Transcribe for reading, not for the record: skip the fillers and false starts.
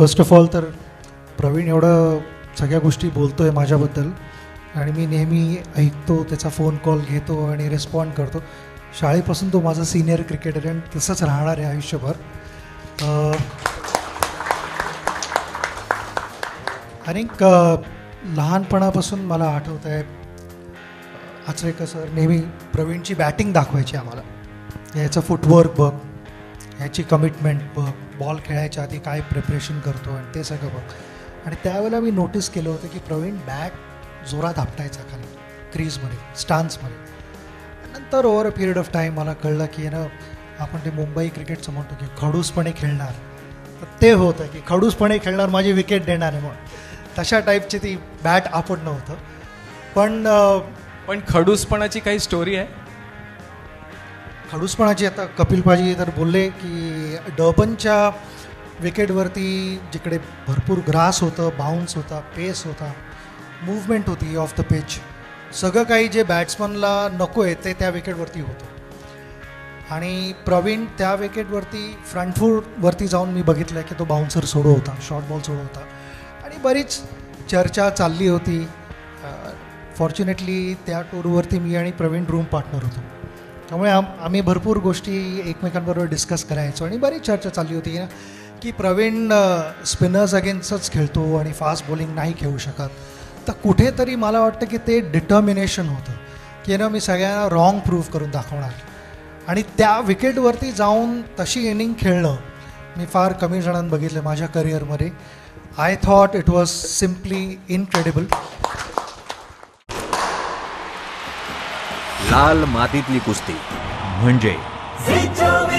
First of all तर प्रवीण एवढं सगळ्या गोष्टी बोलतो आहे माझ्याबद्दल आणि मी नेहमी ऐकतो, त्याचा फोन कॉल घेतो आणि रिस्पॉन्ड करतो. शाळेपासून तो माझा सिनियर क्रिकेटर आणि तसंच राहणार आहे आयुष्यभर. आणि लहानपणापासून मला आठवत आहे आचरेकर सर नेहमी प्रवीणची बॅटिंग दाखवायची आम्हाला, याचं फुटवर्क बघ, याची कमिटमेंट बघ, बॉल खेळायच्या आधी काय प्रिपरेशन करतो आणि ते सगळं बघ. आणि त्यावेळेला मी नोटीस केलं होतं की प्रवीण बॅट जोरात आपटायचा खाली क्रीजमध्ये, स्टान्समध्ये. नंतर over a period of time मला कळलं की ना आपण ते मुंबई क्रिकेटचं म्हणतो की खडूसपणे खेळणार, तर ते होतं की खडूसपणे खेळणार माझी विकेट देणार आहे म्हणून, तशा टाईपची ती बॅट आपटणं होतं. पण खडूसपणाची काही स्टोरी आहे? खडूसपणाची आता कपिल पाजी तर बोलले की डर्बनच्या विकेटवरती जिकडे भरपूर ग्रास होतं, बाउन्स होता, पेस होता, मूवमेंट होती ऑफ द पिच, सगळं काही जे बॅट्समनला नको आहे ते त्या विकेटवरती होतं. आणि प्रवीण त्या विकेटवरती फ्रंटफूटवरती जाऊन मी बघितलं की तो बाउन्सर सोडो होता, शॉर्ट बॉल सोडो होता आणि बरीच चर्चा चालली होती. फॉर्च्युनेटली त्या टूरवरती मी आणि प्रवीण रूम पार्टनर होतो, त्यामुळे आम्ही भरपूर गोष्टी एकमेकांबरोबर डिस्कस करायचो आणि बरीच चर्चा चालली होती ना की प्रवीण स्पिनर्स अगेन्स्टच खेळतो आणि फास्ट बॉलिंग नाही खेळू शकत. तर कुठेतरी मला वाटतं की ते डिटर्मिनेशन होतं की ना मी सगळ्यांना रॉंग प्रूव्ह करून दाखवणार. आणि त्या विकेटवरती जाऊन तशी इनिंग खेळणं मी फार कमी जणांना बघितलं माझ्या करिअरमध्ये. I thought it was simply incredible. लाल मातीतली कुस्ती म्हणजे